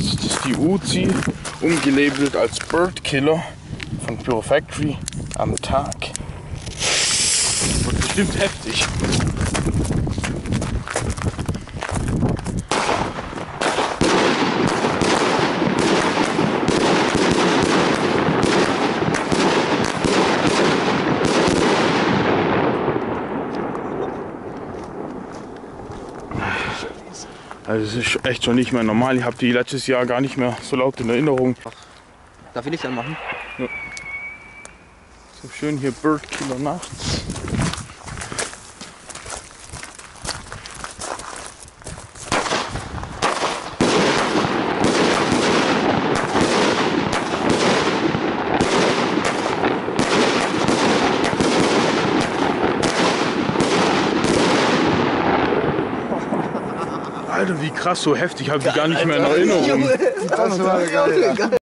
jetzt die Uzi, umgelabelt als Bird Killer von Pyrofactory, am Tag. Das wird bestimmt heftig. Also es ist echt schon nicht mehr normal. Ich habe die letztes Jahr gar nicht mehr so laut in Erinnerung. Darf ich Licht anmachen? Ja. So schön hier Bird Killer nachts. Alter, wie krass, so heftig, habe ich gar nicht mehr in Erinnerung. Das war geil.